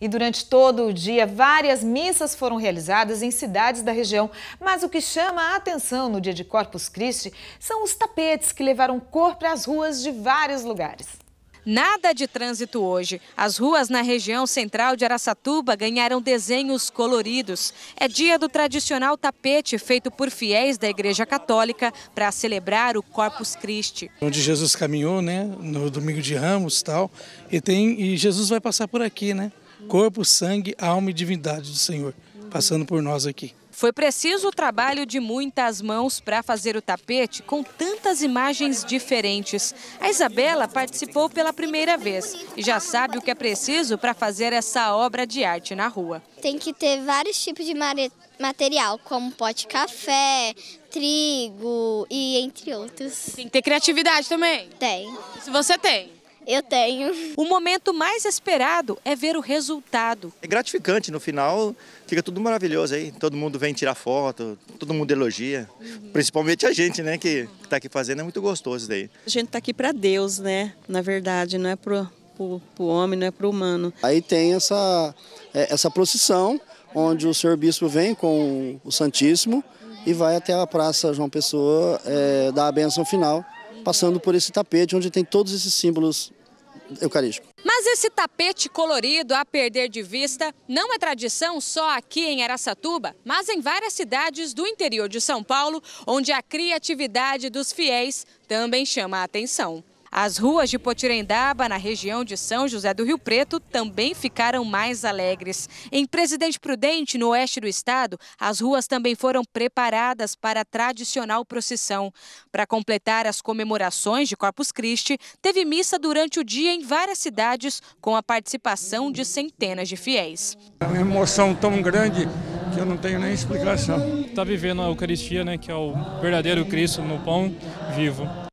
E durante todo o dia, várias missas foram realizadas em cidades da região. Mas o que chama a atenção no dia de Corpus Christi são os tapetes que levaram cor para as ruas de vários lugares. Nada de trânsito hoje. As ruas na região central de Araçatuba ganharam desenhos coloridos. É dia do tradicional tapete feito por fiéis da Igreja Católica para celebrar o Corpus Christi. Onde Jesus caminhou, né, no domingo de Ramos tal, e Jesus vai passar por aqui, né? Corpo, sangue, alma e divindade do Senhor, passando por nós aqui. Foi preciso o trabalho de muitas mãos para fazer o tapete com tantas imagens diferentes. A Isabela participou pela primeira vez e já sabe o que é preciso para fazer essa obra de arte na rua. Tem que ter vários tipos de material, como pó de café, trigo e entre outros. Tem que ter criatividade também? Tem. Se você tem? Eu tenho. O momento mais esperado é ver o resultado. É gratificante, no final fica tudo maravilhoso aí. Todo mundo vem tirar foto, todo mundo elogia. Principalmente a gente, né, que está aqui fazendo, é muito gostoso isso daí. A gente está aqui para Deus, né, na verdade, não é para o homem, não é para o humano. Aí tem essa procissão, onde o senhor bispo vem com o Santíssimo e vai até a Praça João Pessoa dar a bênção final, passando por esse tapete onde tem todos esses símbolos eucarísticos. Mas esse tapete colorido a perder de vista não é tradição só aqui em Araçatuba, mas em várias cidades do interior de São Paulo, onde a criatividade dos fiéis também chama a atenção. As ruas de Potirendaba, na região de São José do Rio Preto, também ficaram mais alegres. Em Presidente Prudente, no oeste do estado, as ruas também foram preparadas para a tradicional procissão. Para completar as comemorações de Corpus Christi, teve missa durante o dia em várias cidades, com a participação de centenas de fiéis. É uma emoção tão grande que eu não tenho nem explicação. Está vivendo a Eucaristia, né, que é o verdadeiro Cristo no pão vivo.